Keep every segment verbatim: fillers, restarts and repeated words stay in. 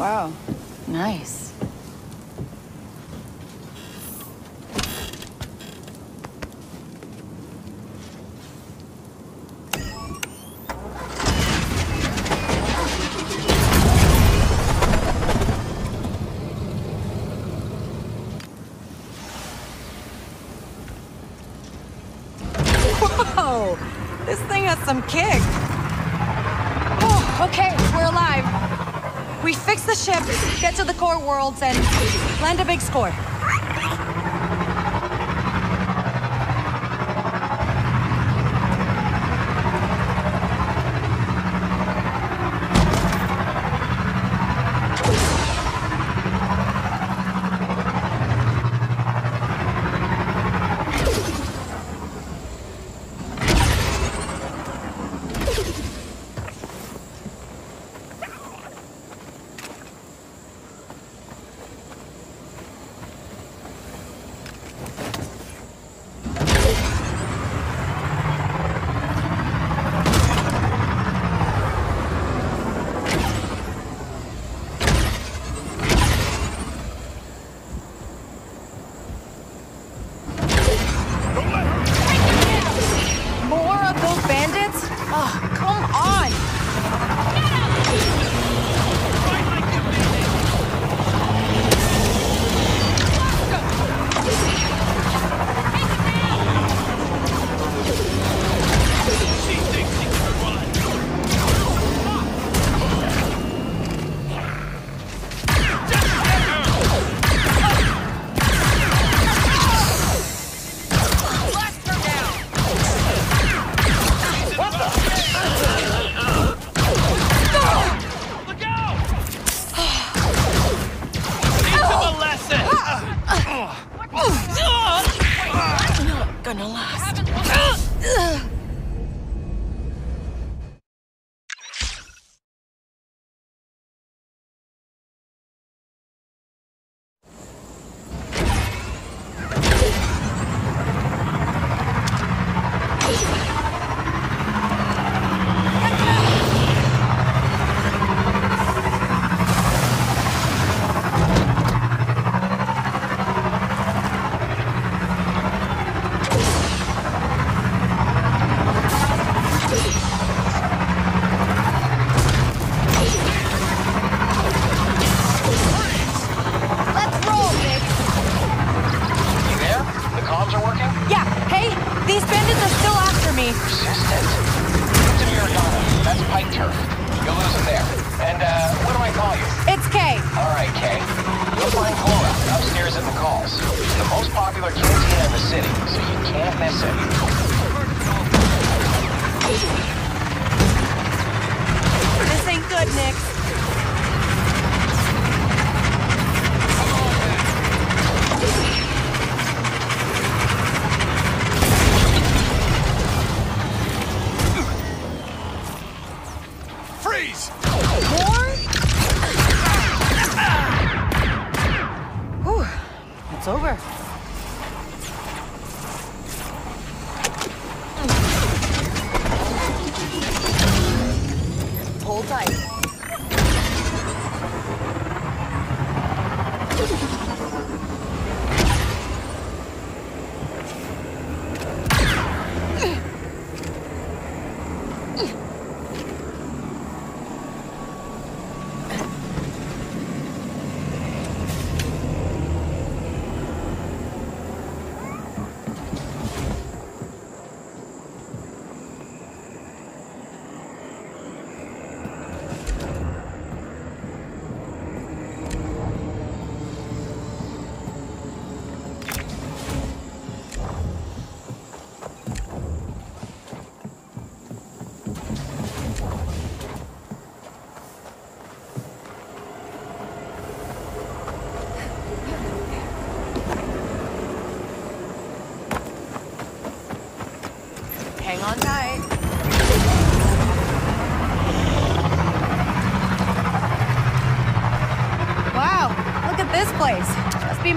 Wow, nice. Some kick. Oh, okay, we're alive. We fix the ship, get to the core worlds, and land a big score.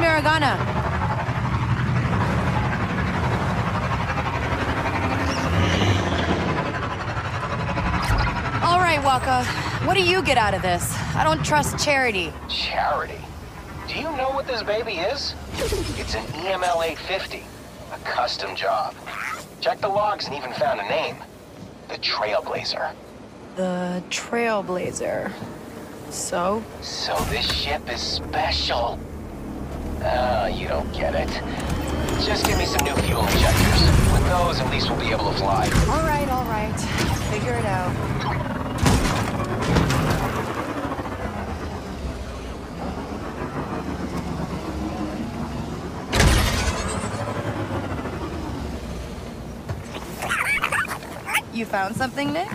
Maragana. All right, Waka. What do you get out of this? I don't trust charity. Charity? Do you know what this baby is? It's an E M L eight fifty, a custom job. Checked the logs and even found a name. The Trailblazer. The Trailblazer. So? So this ship is special. Ah, uh, you don't get it. Just give me some new fuel injectors. With those, at least we'll be able to fly. All right, all right. Figure it out. You found something, Nix?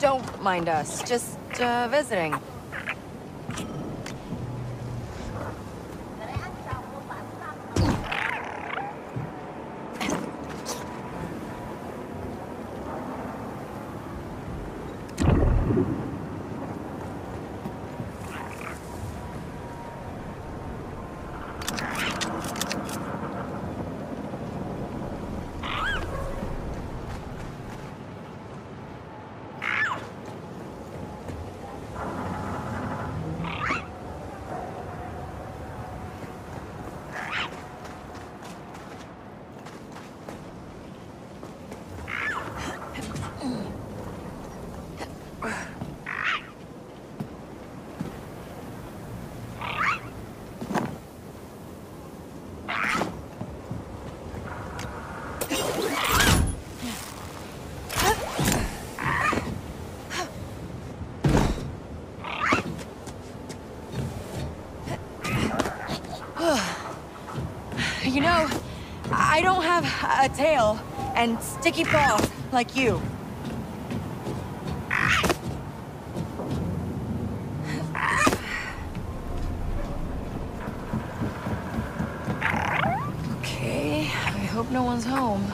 Don't mind us, just uh, visiting. You know, I don't have a tail and sticky paws like you. Okay, I hope no one's home.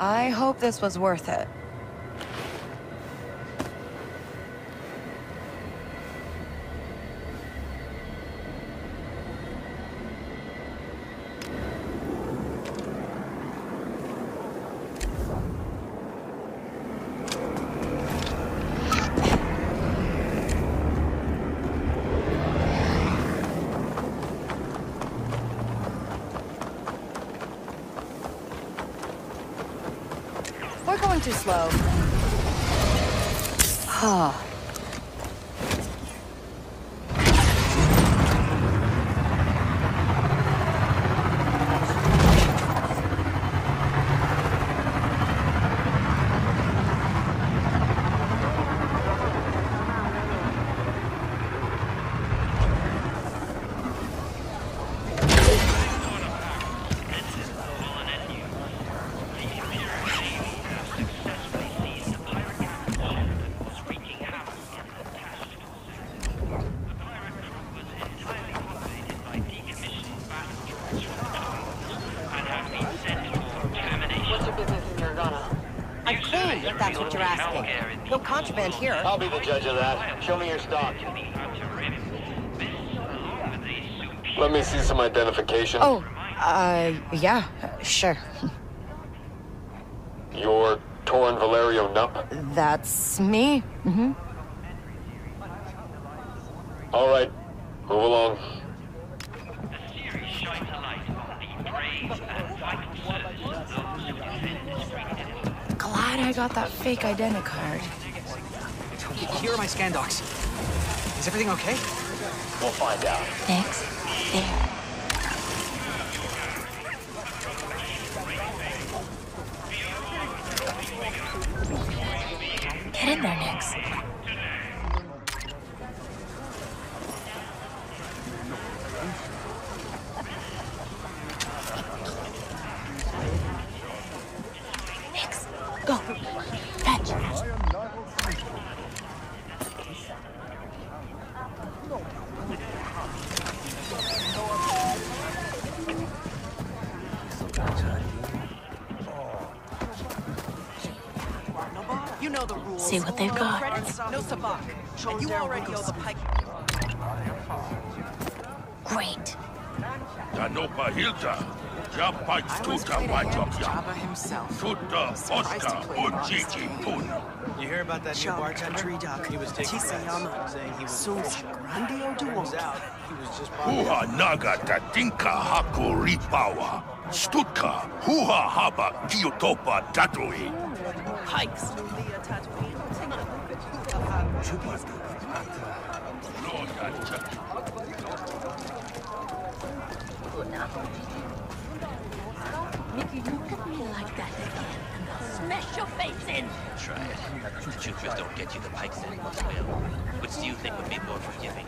I hope this was worth it. Too slow. Huh. No contraband here. I'll be the judge of that. Show me your stock. Let me see some identification. Oh, uh, yeah, sure. You're Torn Valerio Nup? That's me. Mm-hmm. All right, move along. Glad I got that fake identity card. Here are my Scandox. Is everything okay? We'll find out. Thanks. There. Get in there, Nix. Nix, go. Fetch. know the rules. See what they've got. No sabak. And you already know the Pyke. Great. Danopa Hilda. Jabba Tuta Jabba himself. Tuta Osta Ujiji Pun. You hear about that new bartender? He was taking Tisayama, saying he was Grandio Duo. Huha Naga Tatinka Haku Ripawa Stutka Huha Haba Kyotopa Tatui Pikes. Mickey, you look at me like that again, and I'll smash your face in! Try it. You choopers don't get you the Pikes in. Well, which do you think would be more forgiving?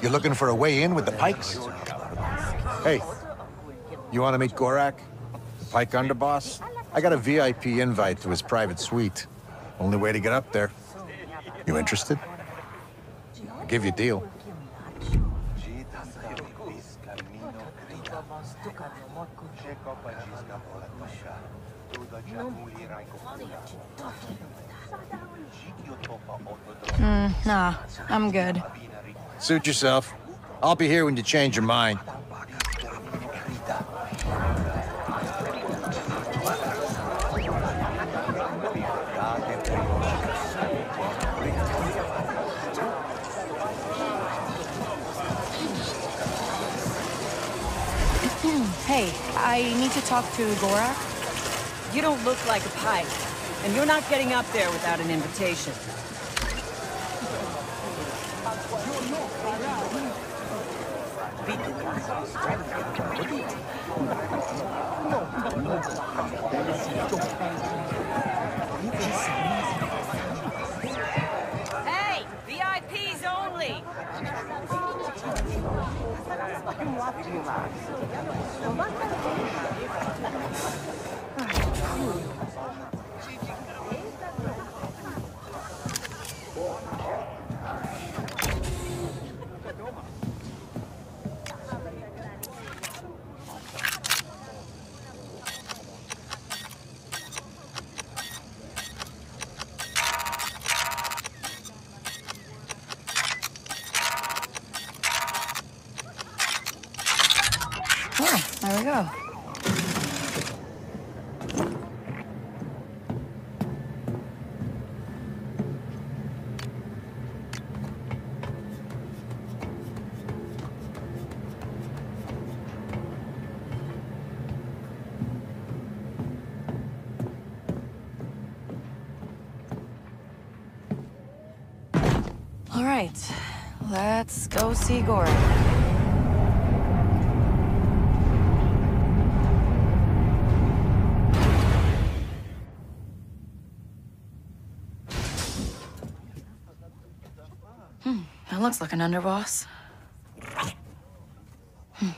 You're looking for a way in with the Pikes? Hey, you want to meet Gorak, the Pyke underboss? I got a V I P invite to his private suite. Only way to get up there. You interested? I'll give you a deal. Mm, nah, I'm good. Suit yourself. I'll be here when you change your mind. Hey, I need to talk to Gorak. You don't look like a Pyke, and you're not getting up there without an invitation. Hey, V I Ps only. There we go. All right, let's go see Gorak. Looks like an underboss. Hmm.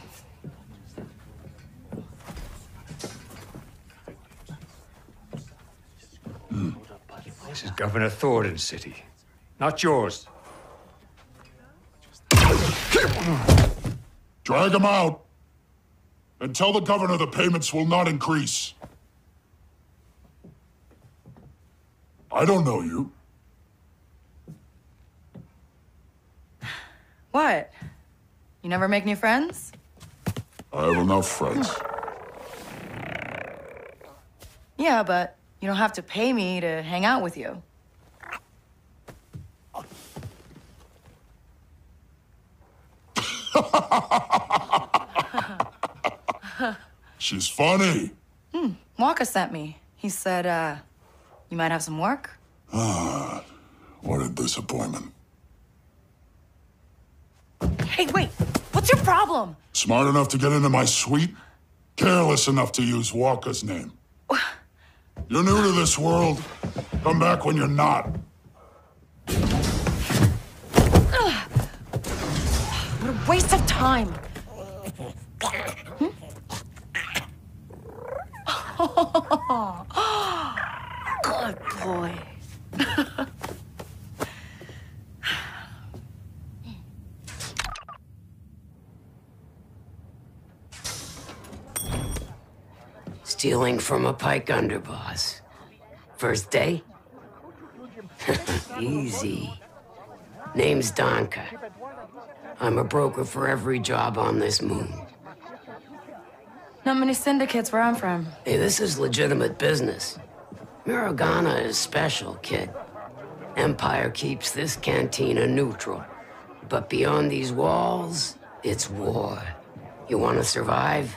Mm. This is Governor Thornton's city, not yours. Drag him out, and tell the governor the payments will not increase. I don't know you. What? You never make new friends? I have enough friends. Yeah, but you don't have to pay me to hang out with you. She's funny. Hmm. Walker sent me. He said, uh, you might have some work. Ah, what a disappointment. Hey, wait, what's your problem? Smart enough to get into my suite? Careless enough to use Walker's name. You're new to this world. Come back when you're not. Ugh. What a waste of time. Hmm? Oh, good boy. Stealing from a Pyke underboss. First day? Easy. Name's Danka. I'm a broker for every job on this moon. Not many syndicates where I'm from. Hey, this is legitimate business. Maragana is special, kid. Empire keeps this cantina neutral. But beyond these walls, it's war. You want to survive?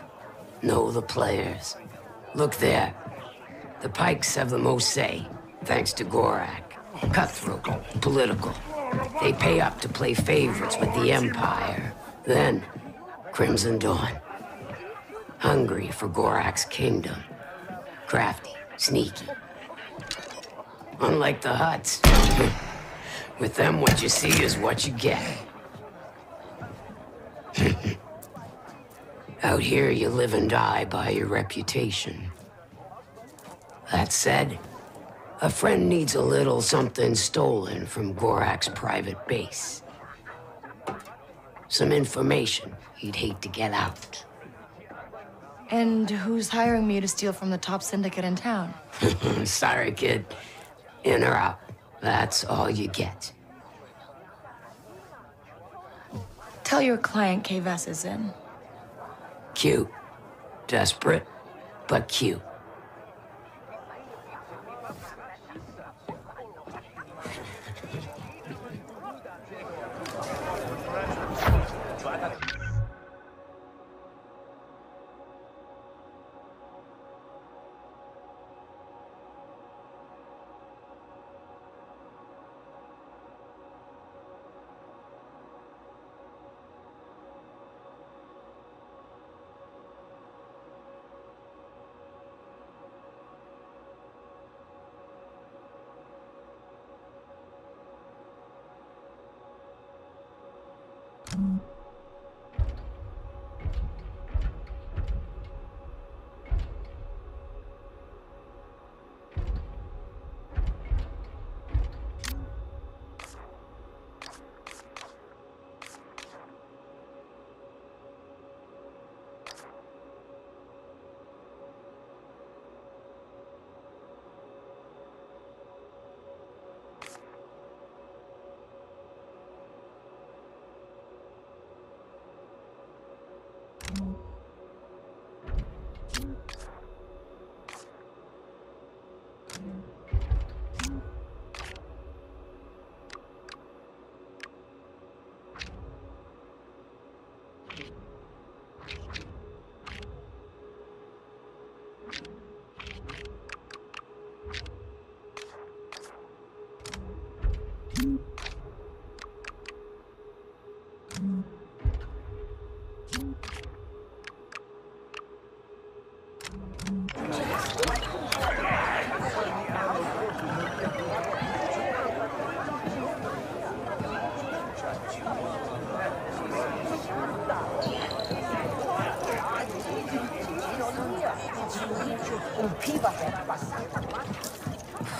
Know the players. Look there. The Pykes have the most say, thanks to Gorak. Cutthroat, political. They pay up to play favorites with the Empire. Then, Crimson Dawn. Hungry for Gorak's kingdom. Crafty, sneaky. Unlike the Huts. With them, what you see is what you get. Out here, you live and die by your reputation. That said, a friend needs a little something stolen from Gorak's private base. Some information he'd hate to get out. And who's hiring me to steal from the top syndicate in town? Sorry, kid. In or out. That's all you get. Tell your client Kay Vass is in. Cute. Desperate, but cute.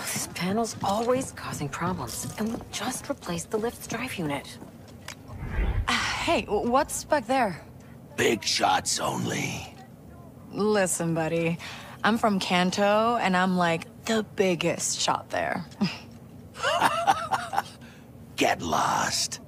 This panel's always causing problems, and we just replaced the lift's drive unit. Uh, hey, what's back there? Big shots only. Listen, buddy, I'm from Kanto, and I'm like the biggest shot there. Get lost.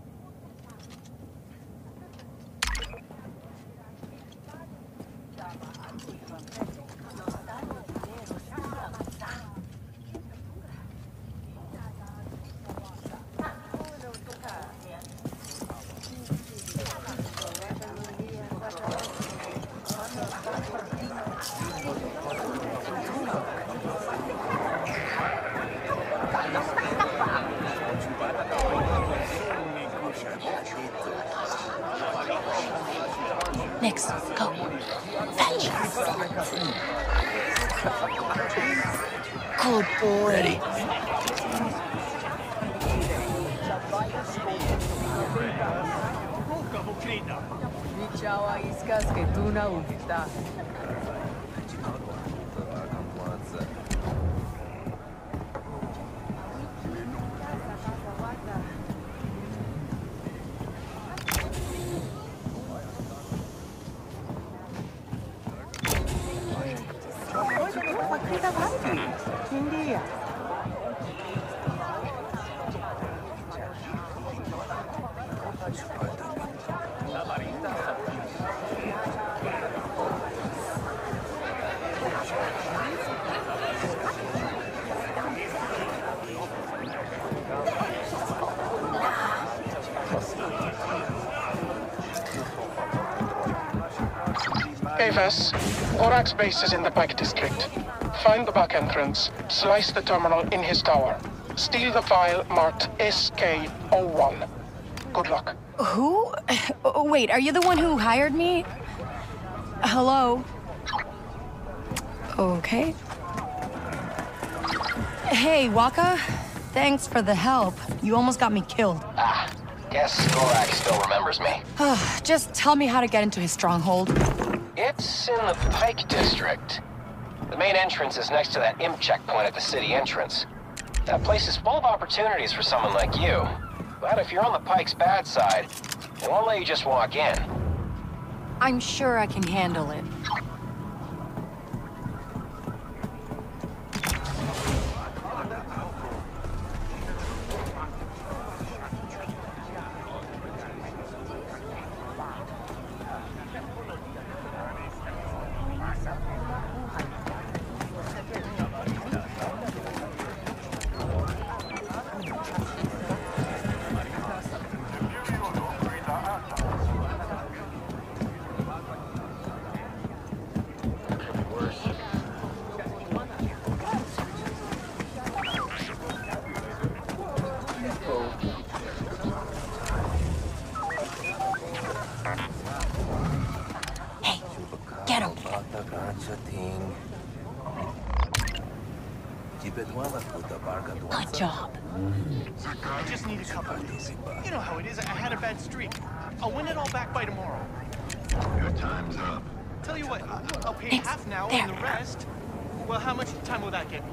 Nix, go. Fetch. Good boy. Ready. Kay Vass, Gorak's base is in the Pyke district. Find the back entrance, slice the terminal in his tower. Steal the file marked S K zero one. Good luck. Who? Oh, wait, are you the one who hired me? Hello? Okay. Hey, Waka. Thanks for the help. You almost got me killed. Ah, guess Gorak still remembers me. Just tell me how to get into his stronghold. It's in the Pyke district. The main entrance is next to that imp checkpoint at the city entrance. That place is full of opportunities for someone like you. But if you're on the Pyke's bad side, they won't let you just walk in. I'm sure I can handle it. Good job. I just need a couple of these. You know how it is, I had a bad streak. I'll win it all back by tomorrow. Your time's up. Tell you what, I'll pay Thanks. half now there. and the rest. Well, how much time will that get me?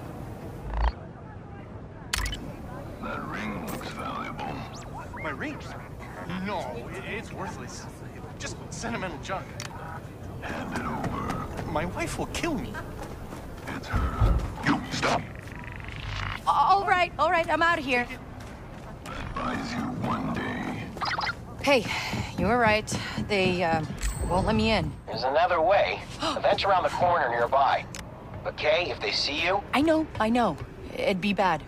That ring looks valuable. My ring? No, it's worthless. Just sentimental junk. Hand it over. My wife will kill me. It's her. You stop. All right, all right, I'm out of here. I advise you one day. Hey, you were right. They uh, won't let me in. There's another way. A vent around the corner nearby. But Kay, if they see you... I know, I know. It'd be bad.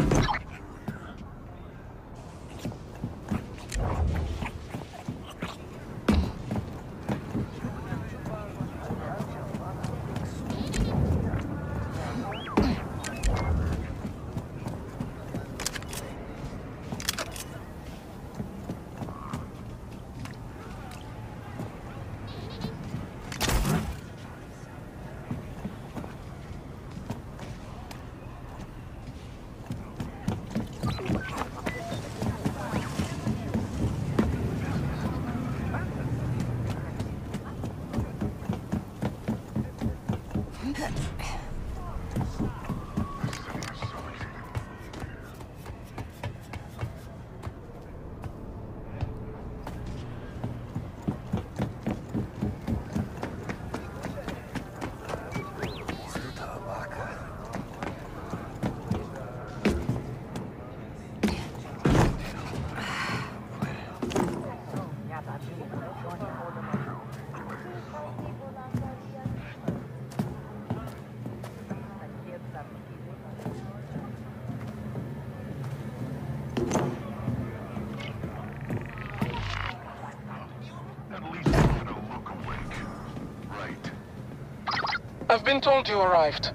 I've been told you arrived.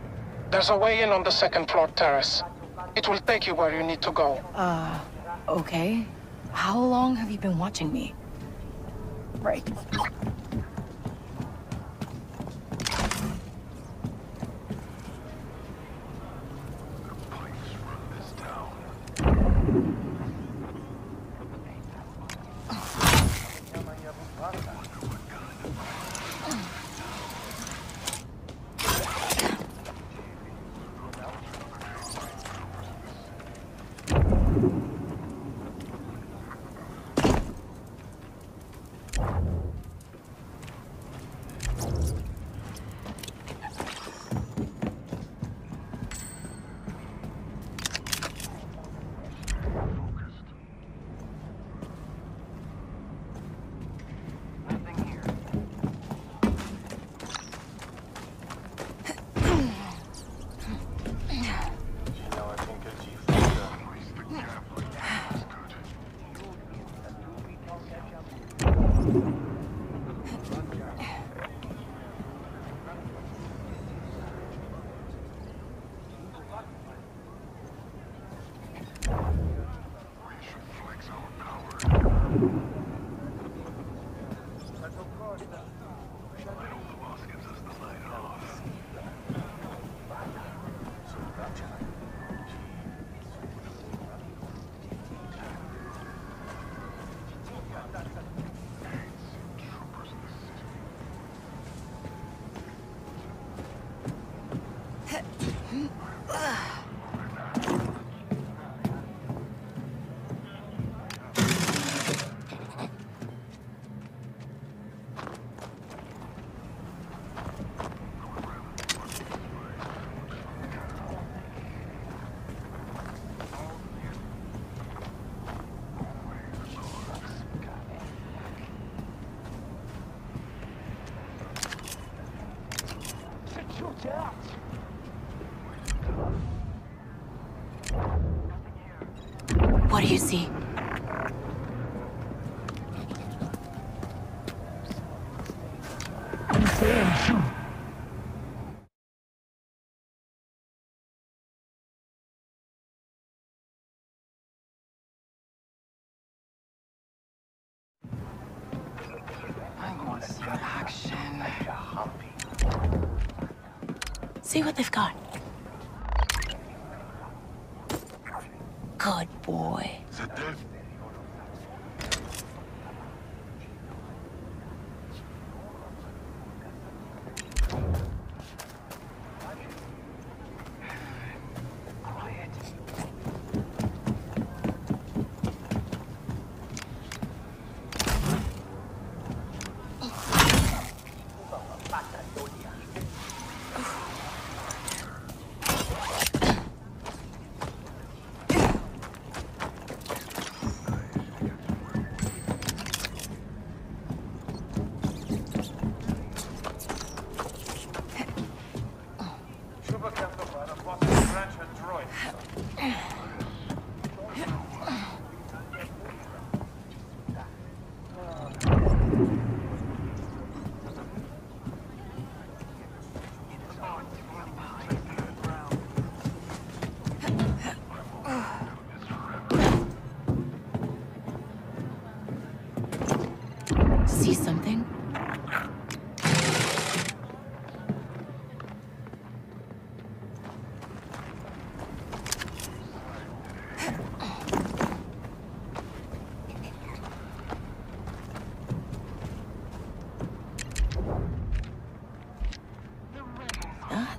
There's a way in on the second floor terrace. It will take you where you need to go. Uh, okay. How long have you been watching me? Right. What do you see? I want some action. See what they've got. Good boy.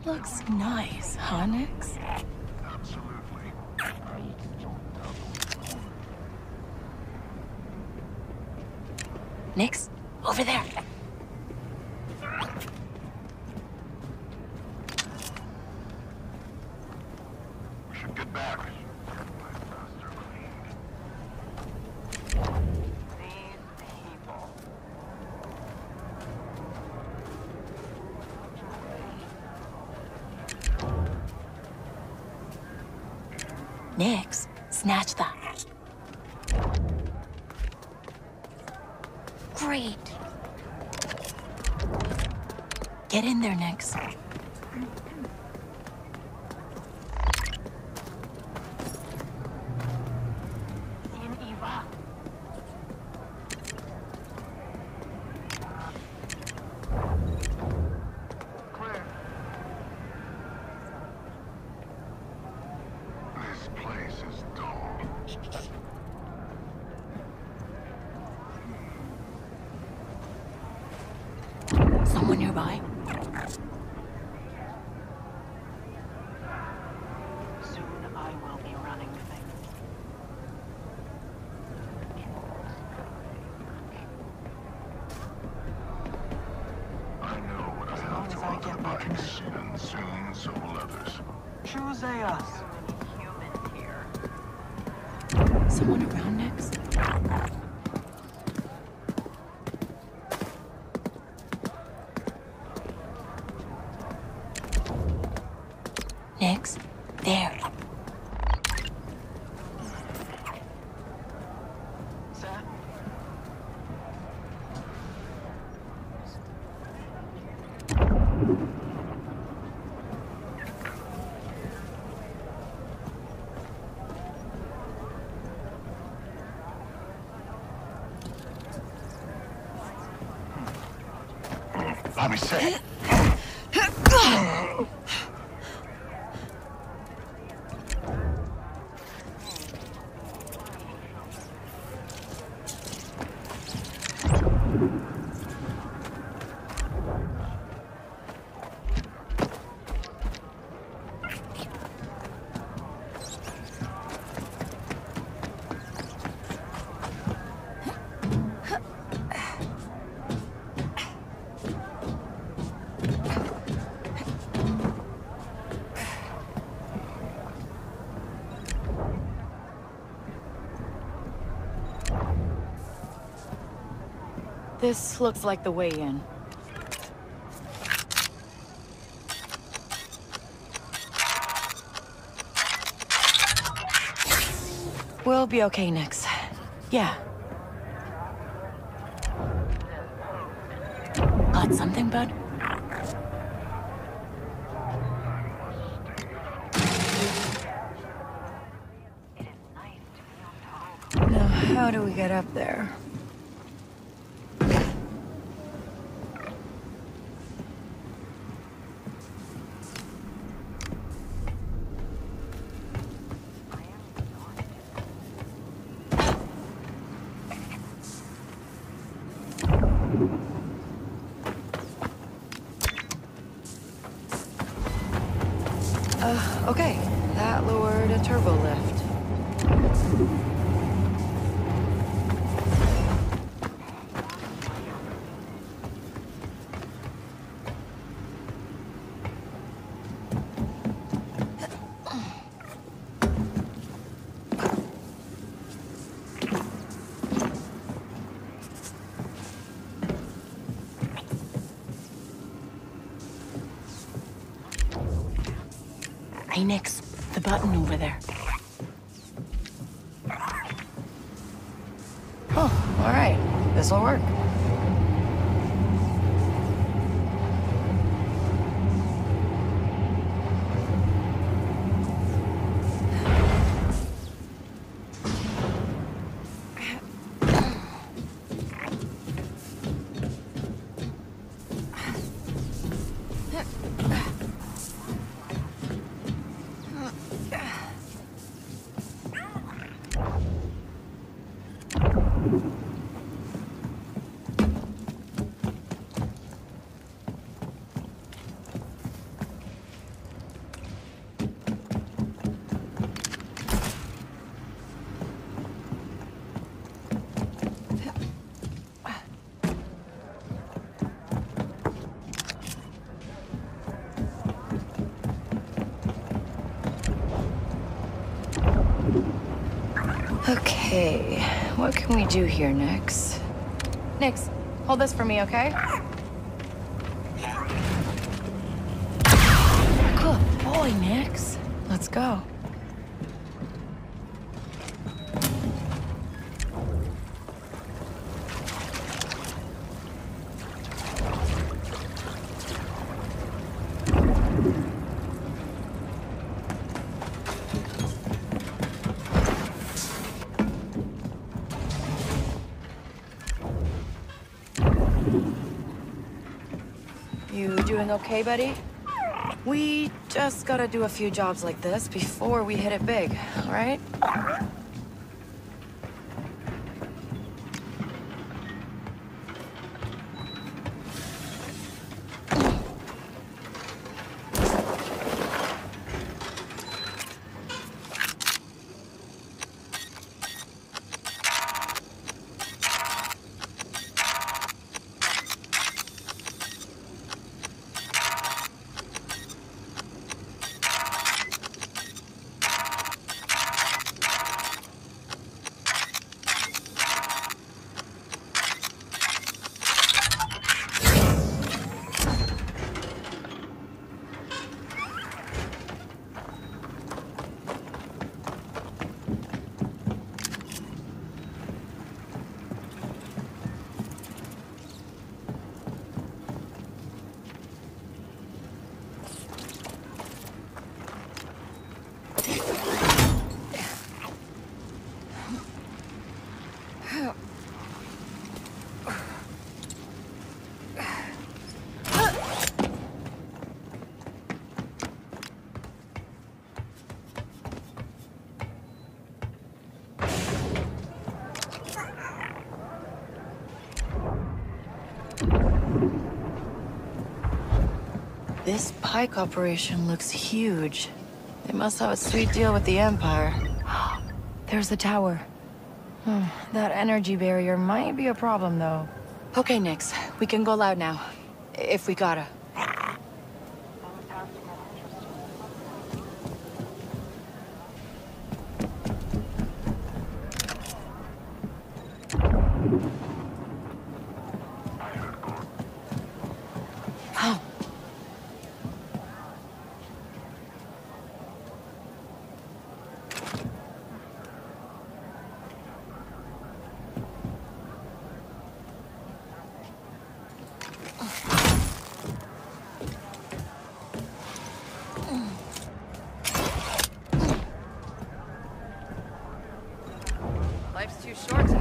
Looks nice, huh, Nix? Absolutely. Nix, over there. We should get back. Nix, snatch that. Great. Get in there, Nix. Let me see. This looks like the way in. We'll be okay, Nix. Yeah. Got something, bud? Now, how do we get up there? Hey, Nix, the button over there. Oh, all right. This'll work. Okay, what can we do here, Nix? Nix, hold this for me, okay? Good boy, Nix. Let's go. Okay, buddy? We just gotta do a few jobs like this before we hit it big, all right? This Pyke operation looks huge. They must have a sweet deal with the Empire. There's the tower. Hmm, that energy barrier might be a problem, though. Okay, Nix. We can go loud now. If we gotta.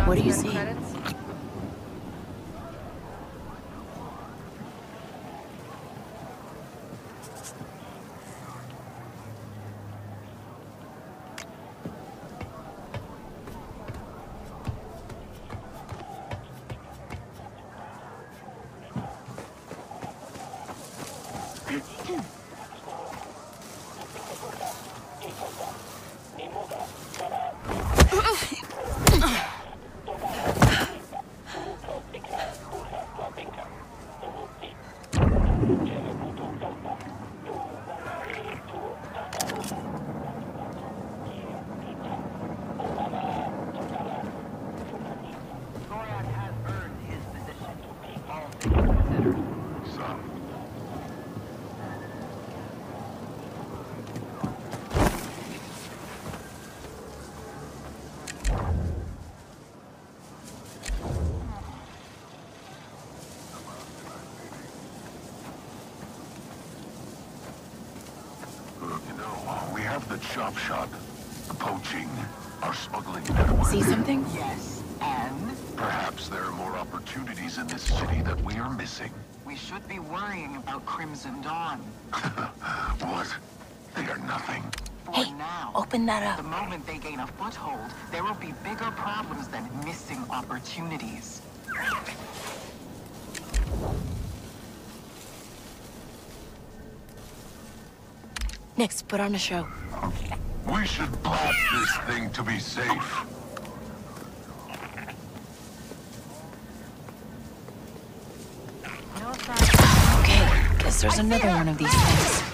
What do you see? Shop shop, the poaching, our smuggling network. See something? Yes, and? Perhaps there are more opportunities in this city that we are missing. We should be worrying about Crimson Dawn. What? They are nothing. For hey, now, open that up. The moment they gain a foothold, there will be bigger problems than missing opportunities. Nix, put on a show. We should blast this thing to be safe. Okay, guess there's another one of these things.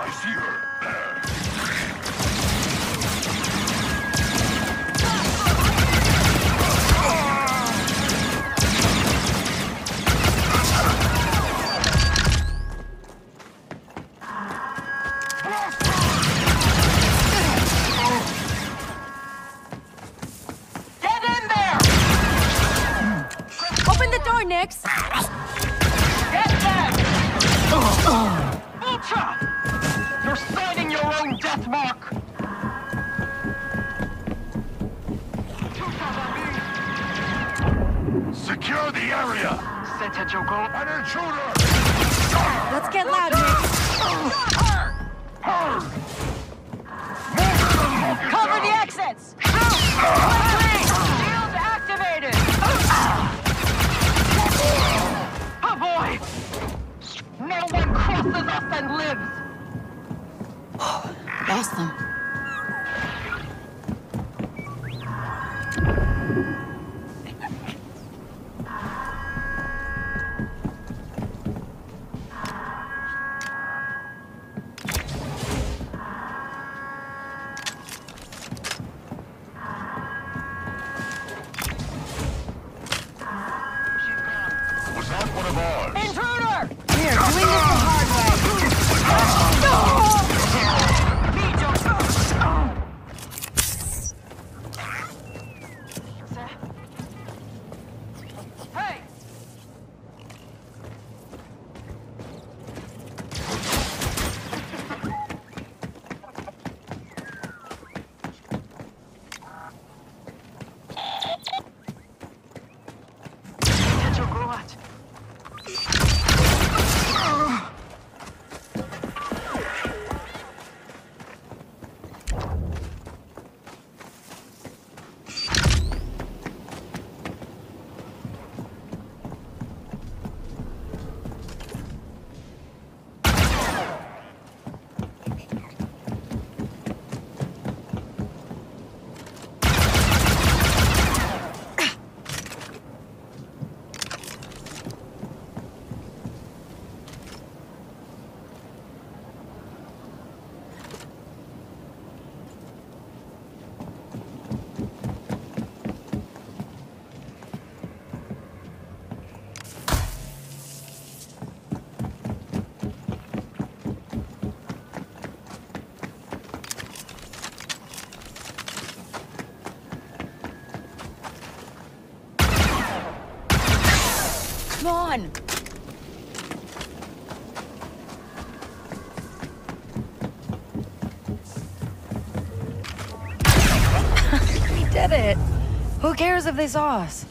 I see her there. An intruder! Let's get loud, Nix. Her! Her! Cover the exits! Shield activated! Avoid! No one crosses us and lives! Lost them. One. We did it. Who cares if they saw us?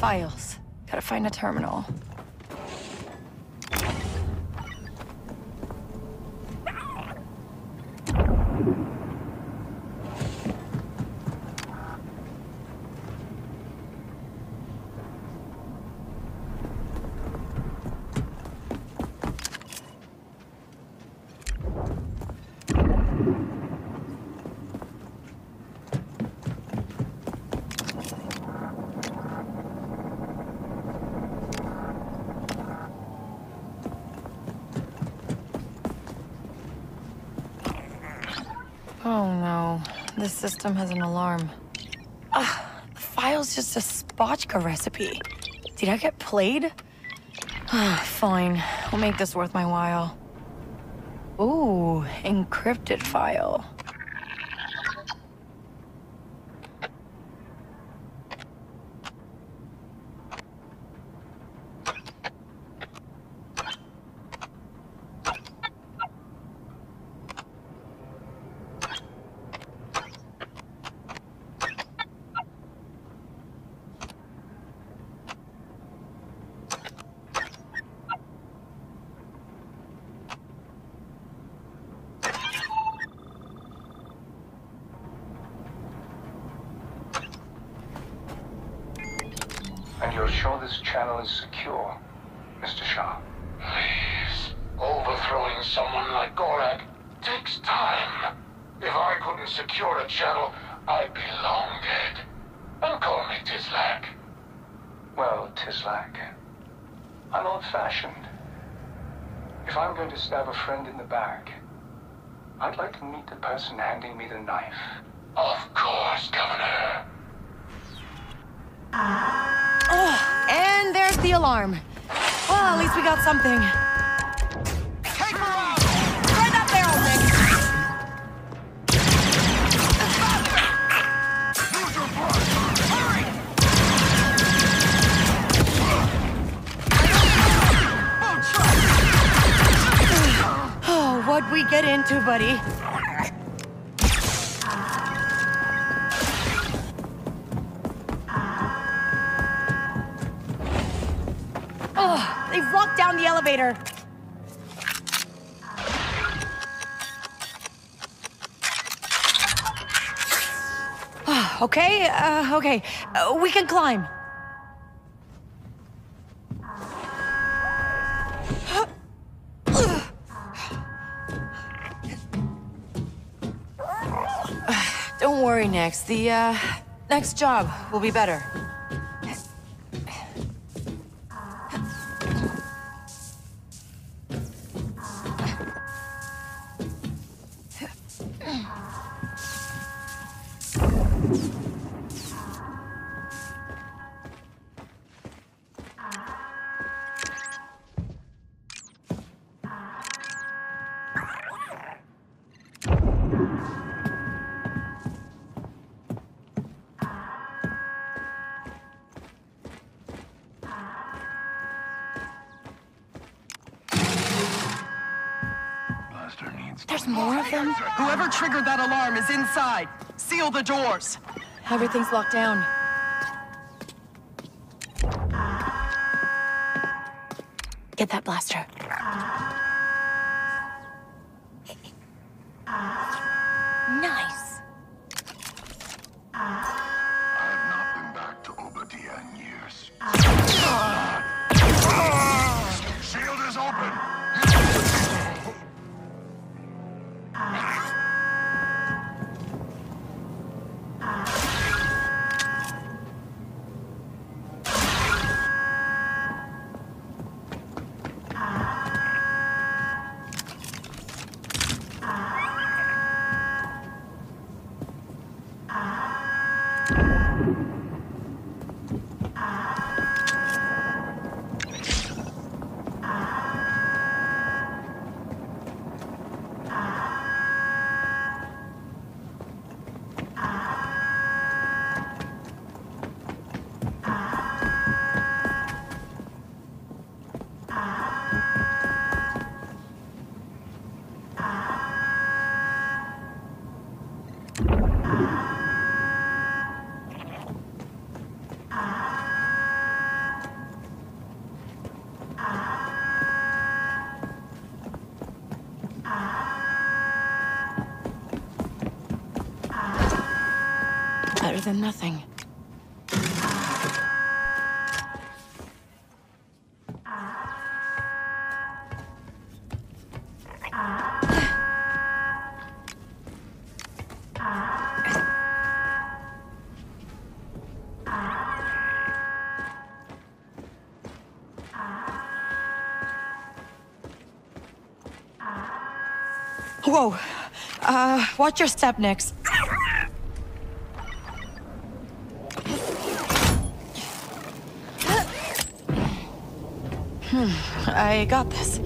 Files. Gotta find a terminal. This system has an alarm. Ugh, the file's just a spotchka recipe. Did I get played? Fine, we'll make this worth my while. Ooh, encrypted file. sure this channel is secure, Mister Shah. Please. Overthrowing someone like Gorak takes time. If I couldn't secure a channel, I'd be long dead. And call me Tizlek. Well, Tizlek, I'm old-fashioned. If I'm going to stab a friend in the back, I'd like to meet the person handing me the knife. Of course, Governor. Oh, and there's the alarm. Well, at least we got something. Take her out! Try that barrel, Nick! Faster! Use your breath! Hurry! Oh, what'd we get into, buddy? Oh, they've walked down the elevator. Okay, uh, okay. Uh, we can climb. Don't worry, Nix. The uh, next job will be better. Triggered that alarm is inside. Seal the doors. Everything's locked down. Get that blaster. Nice. I have not been back to Obadiah in years. Shield is open. Than nothing. Whoa! Uh, watch your step, Nix. I got this.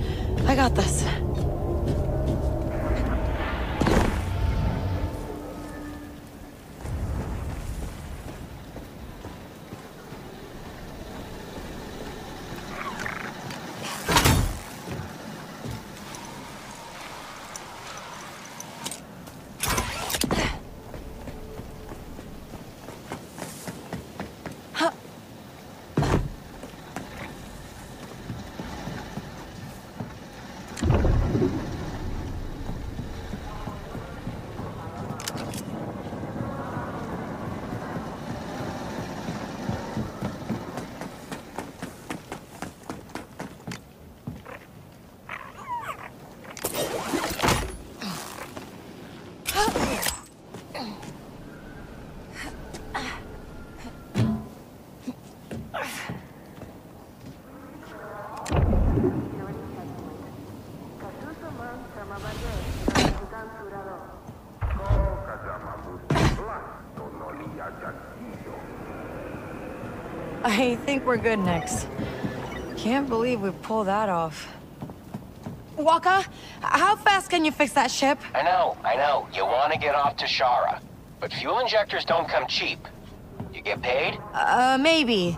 I got this. I think we're good, Nix. Can't believe we pulled that off. Walker, how fast can you fix that ship? I know, I know. You want to get off Toshara. But fuel injectors don't come cheap. You get paid? Uh, maybe.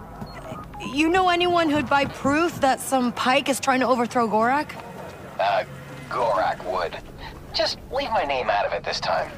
You know anyone who'd buy proof that some Pyke is trying to overthrow Gorak? Uh, Gorak would. Just leave my name out of it this time.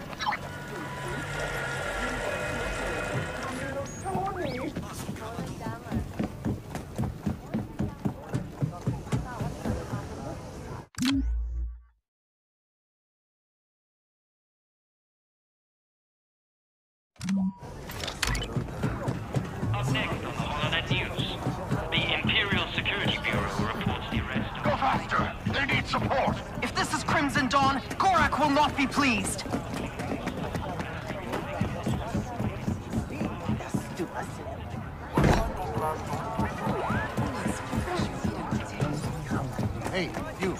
Pleased. Hey, you.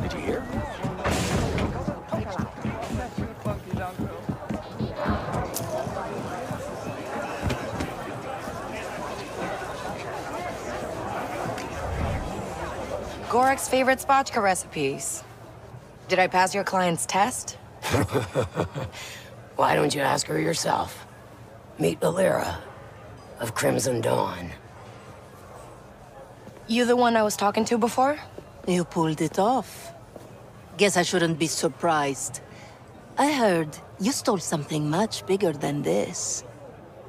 Did you hear? Gorak's favorite spatchka recipes. Did I pass your client's test? Why don't you ask her yourself? Meet Valera of Crimson Dawn. You the one I was talking to before? You pulled it off. Guess I shouldn't be surprised. I heard you stole something much bigger than this.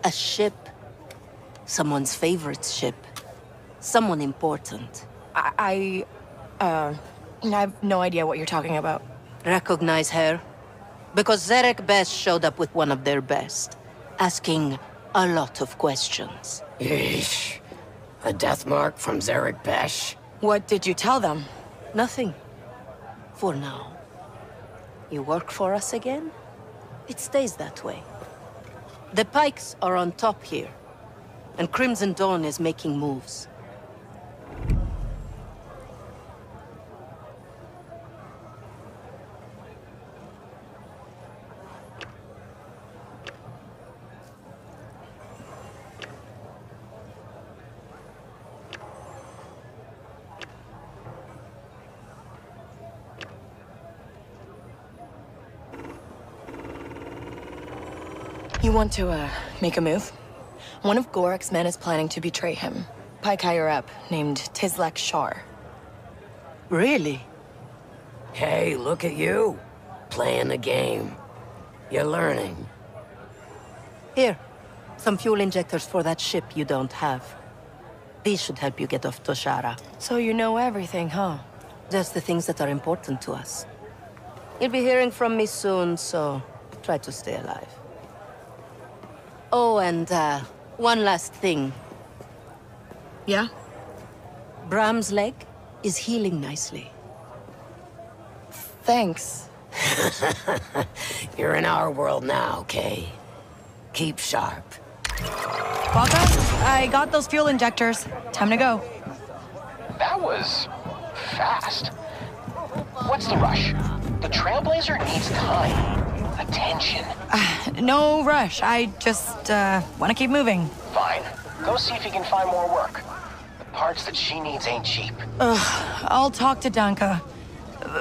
A ship. Someone's favorite ship. Someone important. I, uh, I have no idea what you're talking about. Recognize her? Because Zarek Besh showed up with one of their best, asking a lot of questions. Yeesh. A death mark from Zarek Besh? What did you tell them? Nothing. For now. You work for us again? It stays that way. The Pykes are on top here, and Crimson Dawn is making moves. You want to, uh, make a move? One of Gorak's men is planning to betray him. Pyke higher-up, named Tizlek Shar. Really? Hey, look at you. Playing the game. You're learning. Here. Some fuel injectors for that ship you don't have. These should help you get off Toshara. So you know everything, huh? Just the things that are important to us. You'll be hearing from me soon, so try to stay alive. Oh, and, uh, one last thing. Yeah? Bram's leg is healing nicely. Thanks. You're in our world now, Kay. Keep sharp. Baka, I got those fuel injectors. Time to go. That was fast. What's the rush? The Trailblazer needs time. Attention. Uh, no rush. I just, uh, want to keep moving. Fine. Go see if you can find more work. The parts that she needs ain't cheap. Ugh, I'll talk to Danka.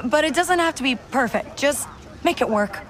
But it doesn't have to be perfect. Just make it work.